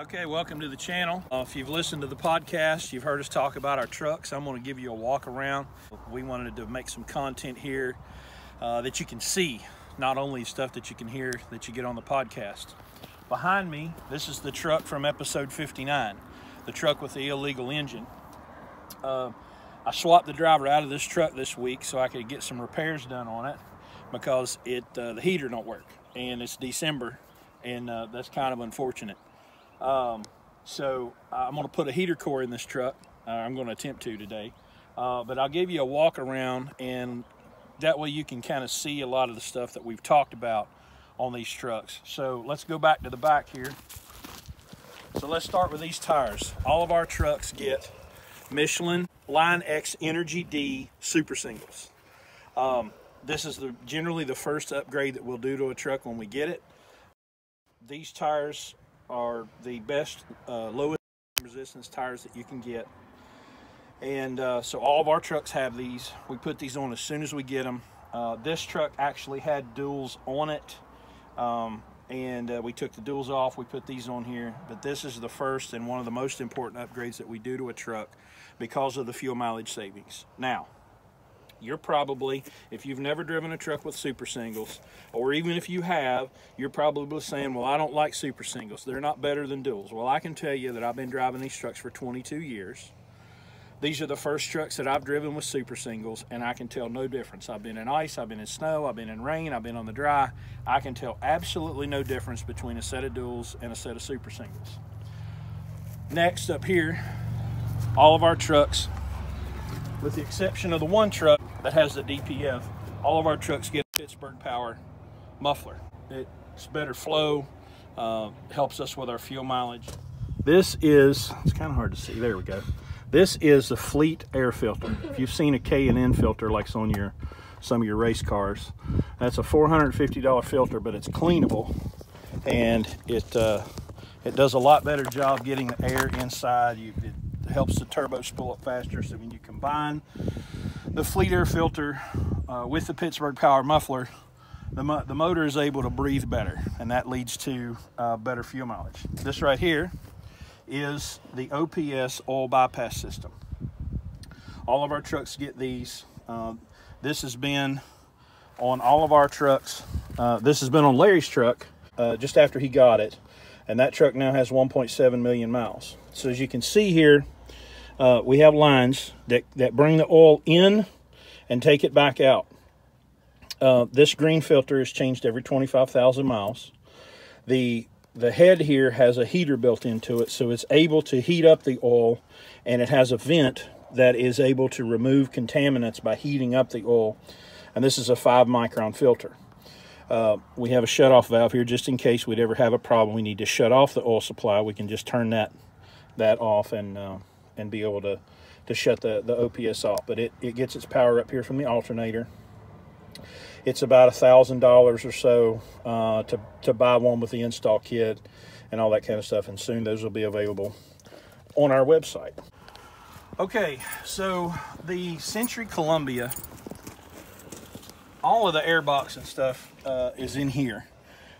Okay, welcome to the channel. If you've listened to the podcast, you've heard us talk about our trucks. I'm going to give you a walk around. We wanted to make some content here that you can see, not only stuff that you can hear that you get on the podcast. Behind me, this is the truck from episode 59, the truck with the illegal engine. I swapped the driver out of this truck this week so I could get some repairs done on it because the heater don't work, and it's December, and that's kind of unfortunate. So I'm going to put a heater core in this truck. I'm going to attempt to today, but I'll give you a walk around, and that way you can kind of see a lot of the stuff that we've talked about on these trucks. So let's go back to the back here. So let's start with these tires. All of our trucks get Michelin Line X Energy D Super Singles. This is generally the first upgrade that we'll do to a truck when we get it. These tires are the best, lowest resistance tires that you can get. And so all of our trucks have these. We put these on as soon as we get them. This truck actually had duals on it. We took the duals off, we put these on here. But this is the first and one of the most important upgrades that we do to a truck because of the fuel mileage savings. Now, you're probably, if you've never driven a truck with Super Singles, or even if you have, you're probably saying, well, I don't like Super Singles, they're not better than duals. Well, I can tell you that I've been driving these trucks for 22 years. These are the first trucks that I've driven with Super Singles, and I can tell no difference. I've been in ice, I've been in snow, I've been in rain, I've been on the dry. I can tell absolutely no difference between a set of duals and a set of Super Singles. Next up here, all of our trucks, with the exception of the one truck that has the DPF, all of our trucks get a Pittsburgh power muffler. It's better flow, helps us with our fuel mileage. It's kind of hard to see, there we go. This is the fleet air filter. If you've seen a K&N filter like on some of your race cars, that's a $450 filter, but it's cleanable, and it does a lot better job getting the air inside. It helps the turbo spool up faster. So when you combine the fleet air filter with the Pittsburgh power muffler, the motor is able to breathe better, and that leads to better fuel mileage. This right here is the OPS oil bypass system. All of our trucks get these. This has been on all of our trucks. This has been on Larry's truck just after he got it, and that truck now has 1.7 million miles. So as you can see here, we have lines that bring the oil in and take it back out. This green filter is changed every 25,000 miles. The head here has a heater built into it, so it's able to heat up the oil, and it has a vent that is able to remove contaminants by heating up the oil, and this is a 5-micron filter. We have a shutoff valve here just in case we'd ever have a problem. We need to shut off the oil supply. We can just turn that off and be able to shut the OPS off, but it gets its power up here from the alternator. It's about $1,000 or so to buy one with the install kit and all that kind of stuff, and soon those will be available on our website. Okay, so the Century Columbia, all of the air box and stuff is in here,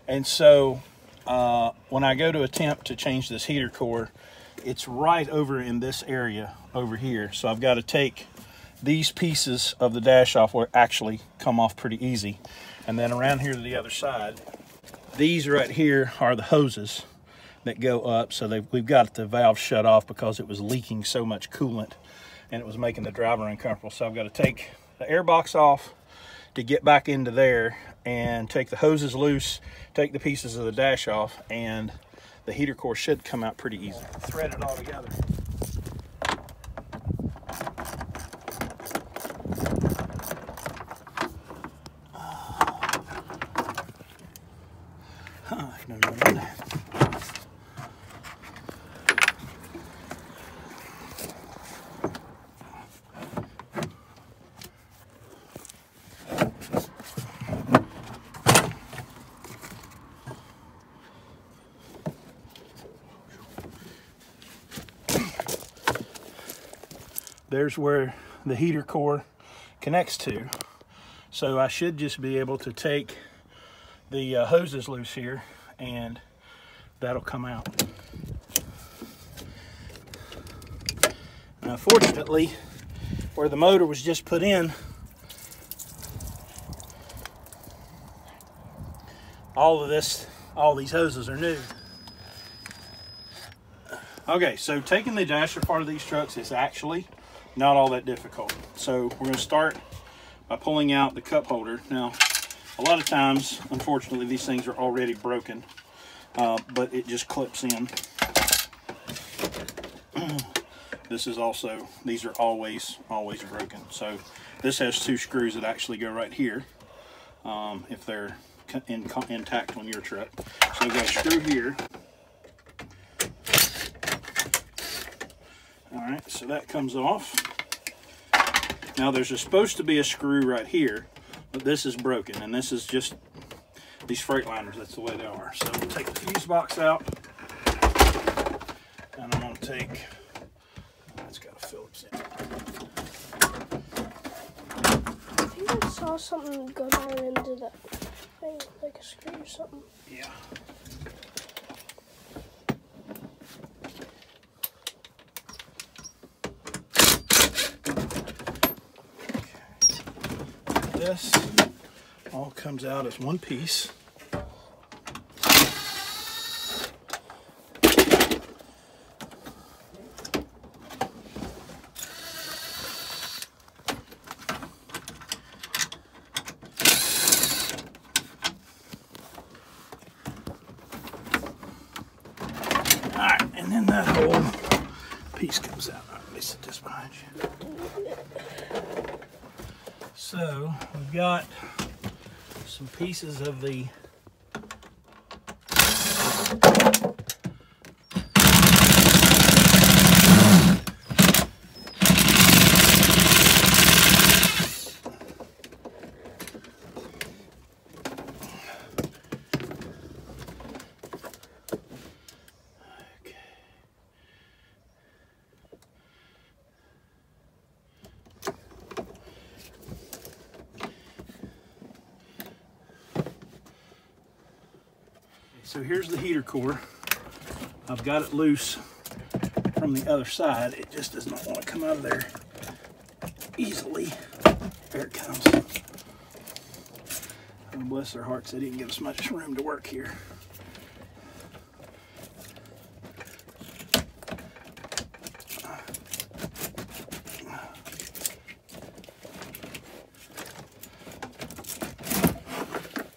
and so when I go to attempt to change this heater core, it's right over in this area over here, so I've got to take these pieces of the dash off, will actually come off pretty easy. And then around here to the other side, these right here are the hoses that go up. So we've got the valve shut off because it was leaking so much coolant and it was making the driver uncomfortable. So I've got to take the air box off to get back into there and take the hoses loose, take the pieces of the dash off, and the heater core should come out pretty easy. Thread it all together. There's where the heater core connects to. So I should just be able to take the hoses loose here, and that'll come out. Unfortunately, where the motor was just put in, all these hoses are new. Okay, so taking the dasher part of these trucks is actually not all that difficult. So we're going to start by pulling out the cup holder. Now, a lot of times, unfortunately, these things are already broken, but it just clips in. This is also, these are always broken. So this has two screws that actually go right here, if they're intact on your truck. So we've got a screw here. All right, so that comes off. Now there's supposed to be a screw right here, but this is broken, and this is just these Freightliners, that's the way they are. So we'll take the fuse box out, and I'm gonna take, oh, it's got a Phillips in it. I think I saw something go down into that thing, like a screw or something. Yeah. This all comes out as one piece. Alright, and then that whole piece comes out. Alright, let me sit this behind you. So we've got some pieces of the So here's the heater core. I've got it loose from the other side. It just does not want to come out of there easily. There it comes. Oh, bless their hearts, they didn't give us much room to work here.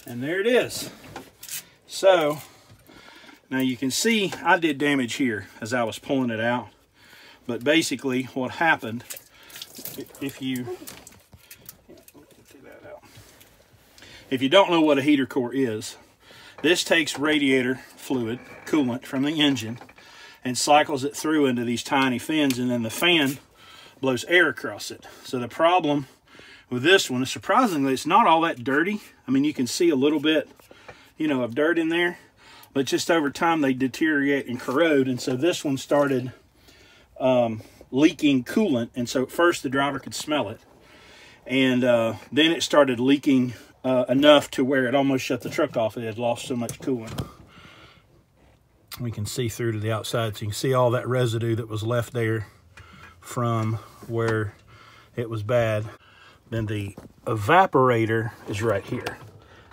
And there it is. So, now you can see I did damage here as I was pulling it out. But basically what happened, if you don't know what a heater core is, this takes radiator fluid, coolant from the engine, and cycles it through into these tiny fins, and then the fan blows air across it. So the problem with this one is, surprisingly, it's not all that dirty. I mean, you can see a little bit, you know, of dirt in there, but just over time they deteriorate and corrode, and so this one started leaking coolant. And so at first the driver could smell it, and then it started leaking enough to where it almost shut the truck off. It had lost so much coolant. We can see through to the outside, so you can see all that residue that was left there from where it was bad. Then the evaporator is right here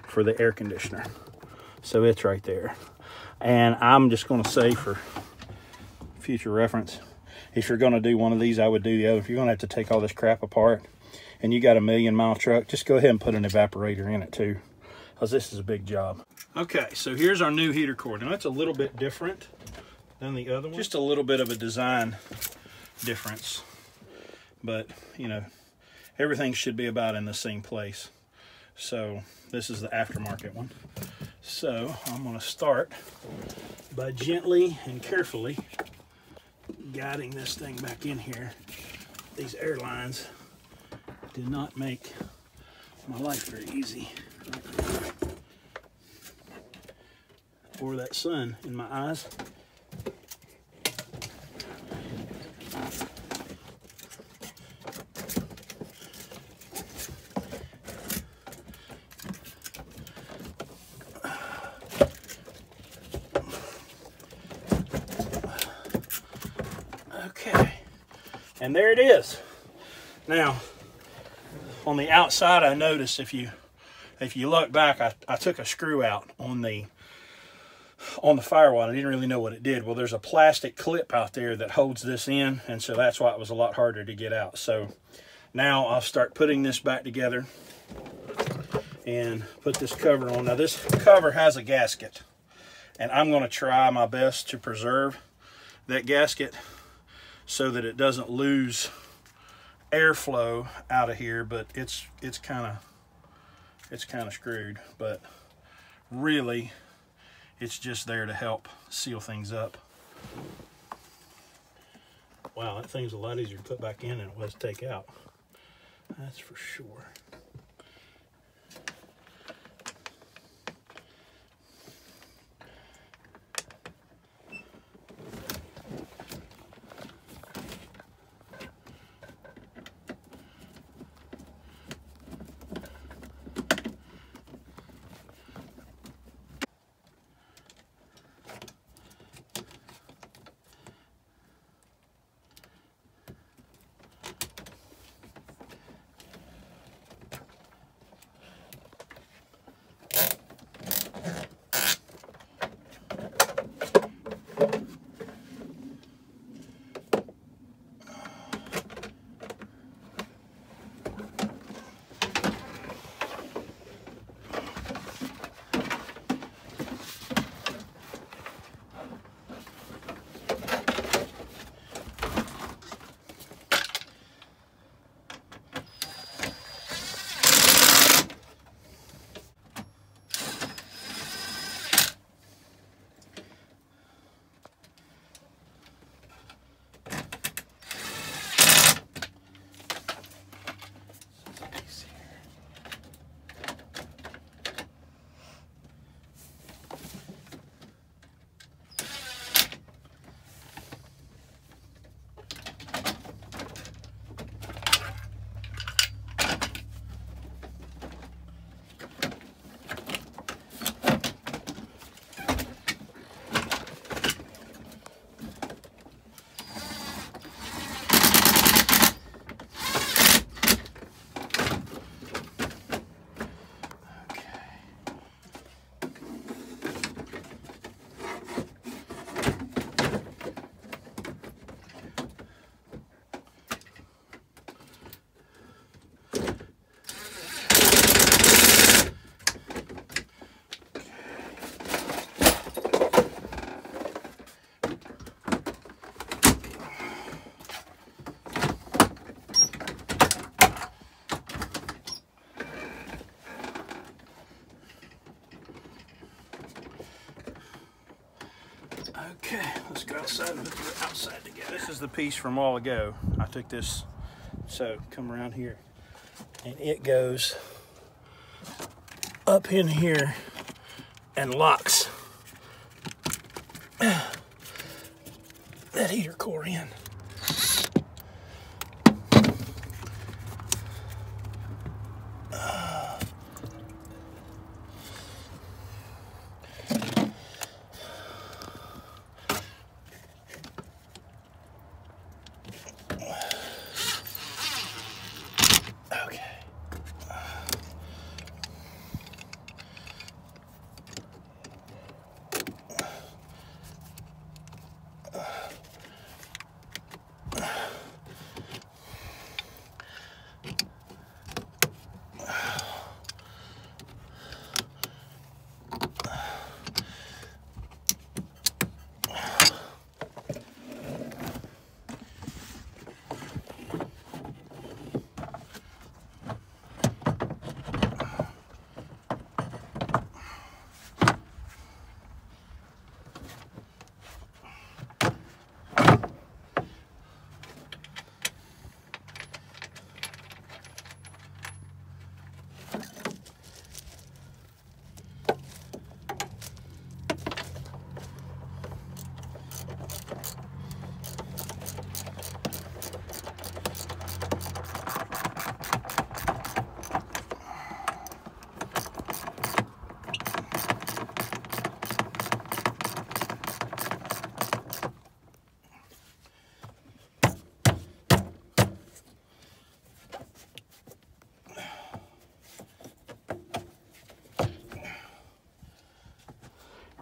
for the air conditioner. So it's right there. And I'm just going to say, for future reference, if you're going to do one of these, I would do the other. If you're going to have to take all this crap apart and you got a million-mile truck, just go ahead and put an evaporator in it too, because this is a big job. Okay, so here's our new heater core. Now, it's a little bit different than the other one. Just a little bit of a design difference. But, you know, everything should be about in the same place. So this is the aftermarket one. So I'm going to start by gently and carefully guiding this thing back in here. These airlines did not make my life very easy. Or that sun in my eyes. And there it is. Now, on the outside, I noticed if you look back, I took a screw out on the firewall. I didn't really know what it did. Well, there's a plastic clip out there that holds this in, and so that's why it was a lot harder to get out. So now I'll start putting this back together and put this cover on. Now this cover has a gasket, and I'm going to try my best to preserve that gasket so that it doesn't lose airflow out of here, but it's kind of screwed, but really it's just there to help seal things up. Wow, that thing's a lot easier to put back in than it was to take out, that's for sure. Okay, let's go outside and look at the outside together. This is the piece from a while ago. I took this, so come around here, and it goes up in here and locks that heater core in.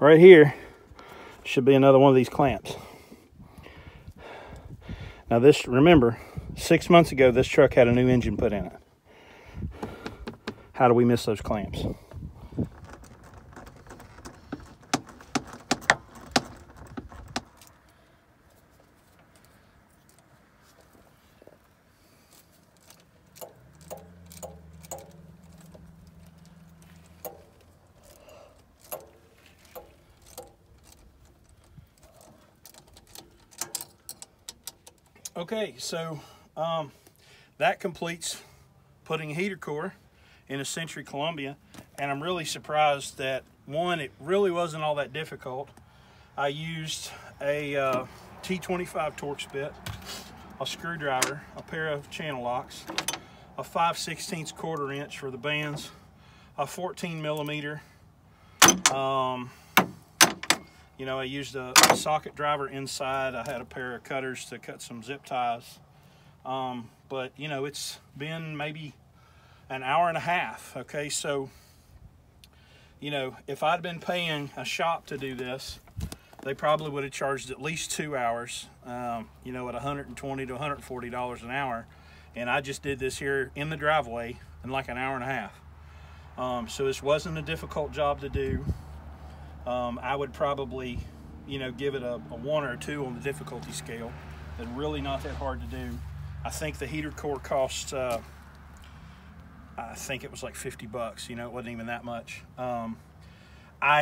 right here should be another one of these clamps. Now this, remember, 6 months ago, this truck had a new engine put in it. How do we miss those clamps? Okay, so that completes putting a heater core in a Century Columbia, and I'm really surprised that, one, it really wasn't all that difficult. I used a T25 Torx bit, a screwdriver, a pair of channel locks, a 5/16 1/4" for the bands, a 14mm, you know, I used a socket driver inside. I had a pair of cutters to cut some zip ties. But, you know, it's been maybe an hour and a half, okay? So, you know, if I'd been paying a shop to do this, they probably would have charged at least 2 hours, you know, at $120 to $140 an hour. And I just did this here in the driveway in like an hour and a half. So this wasn't a difficult job to do. I would probably, you know, give it a 1 or a 2 on the difficulty scale. It's really not that hard to do. I think the heater core costs, I think it was like 50 bucks. You know, it wasn't even that much. I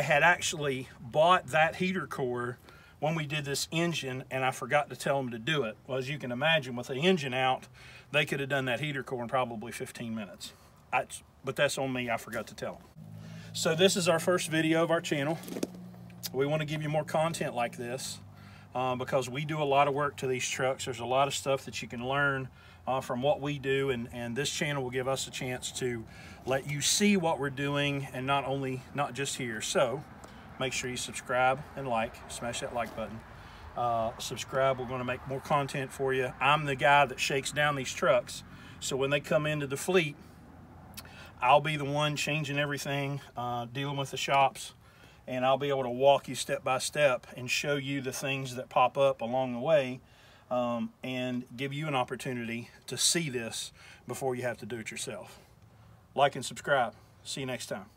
had actually bought that heater core when we did this engine, and I forgot to tell them to do it. Well, as you can imagine, with the engine out, they could have done that heater core in probably 15 minutes. But that's on me. I forgot to tell them. So this is our first video of our channel. We want to give you more content like this because we do a lot of work to these trucks. There's a lot of stuff that you can learn from what we do, and this channel will give us a chance to let you see what we're doing, and not just here. So make sure you subscribe and like, smash that like button. Subscribe, we're going to make more content for you. I'm the guy that shakes down these trucks, so when they come into the fleet, I'll be the one changing everything, dealing with the shops, and I'll be able to walk you step by step and show you the things that pop up along the way, and give you an opportunity to see this before you have to do it yourself. Like and subscribe. See you next time.